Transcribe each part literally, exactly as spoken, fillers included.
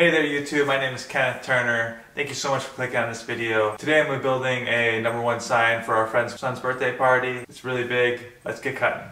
Hey there YouTube, my name is Kenneth Turner. Thank you so much for clicking on this video. Today I'm going to be building a number one sign for our friend's son's birthday party. It's really big. Let's get cutting.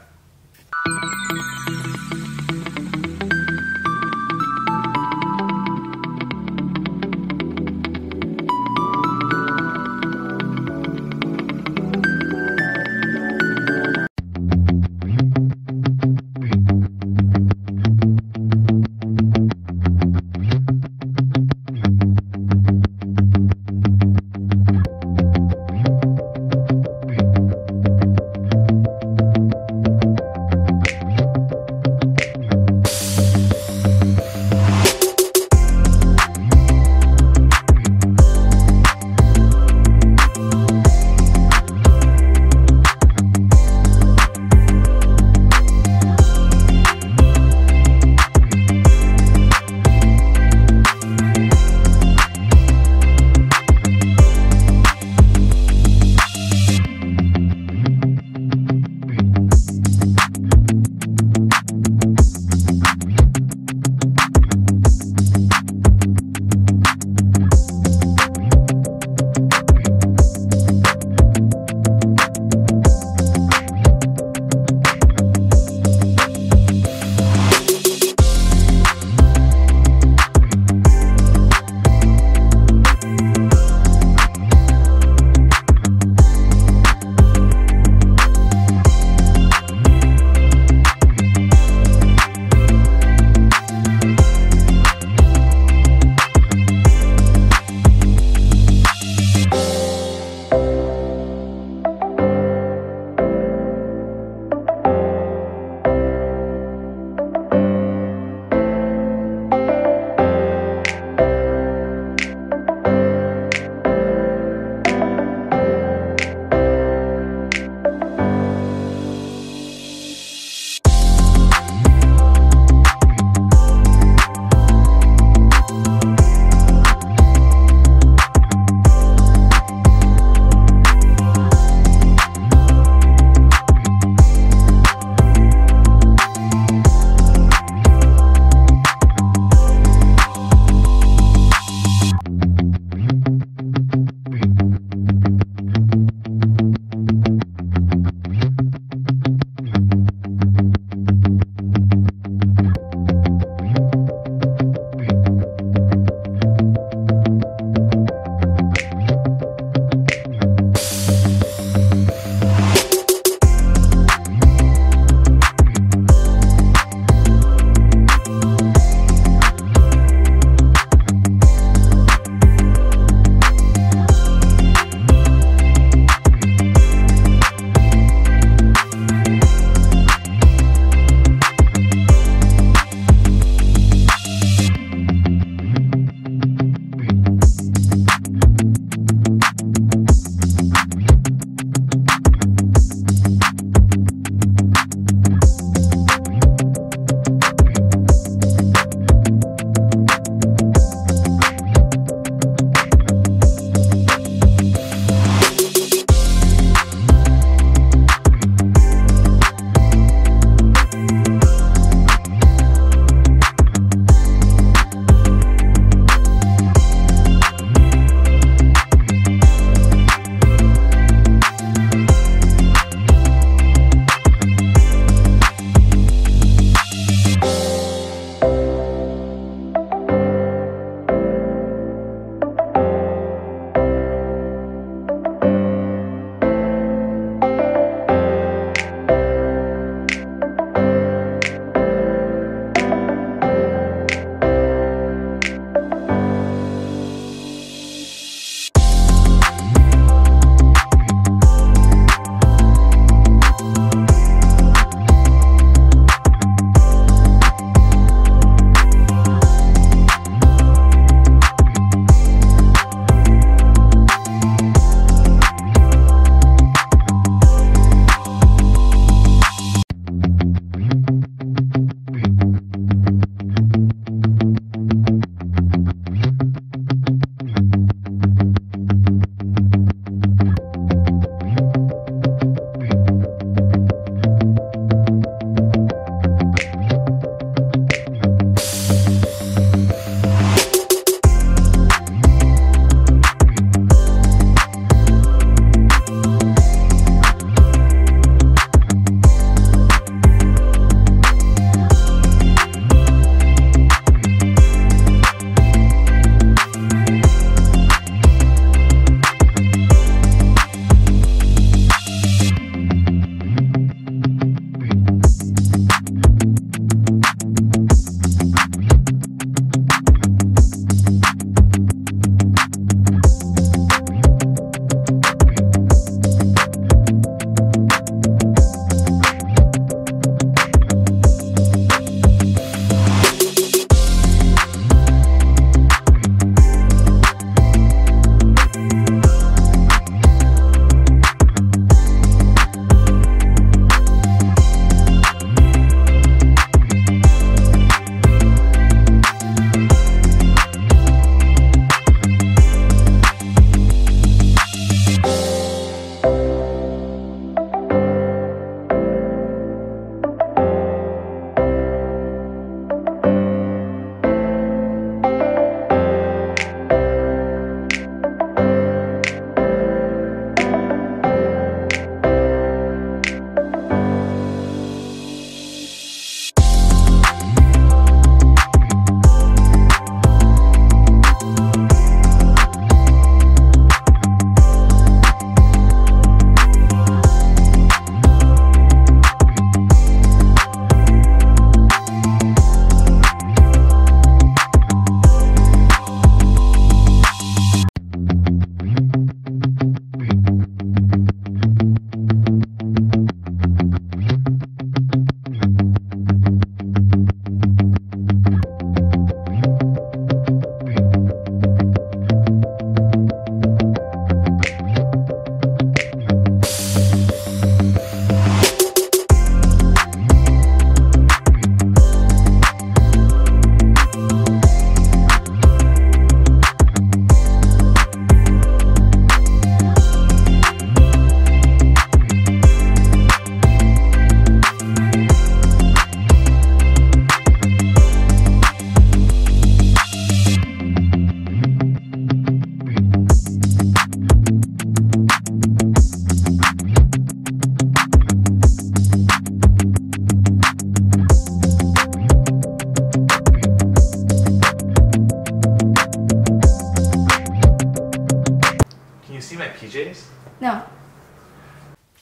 J's? No.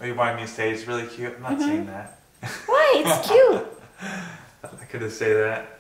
Oh, you wanted me to say it's really cute? I'm not mm-hmm. saying that. Why? It's cute. I could have said that.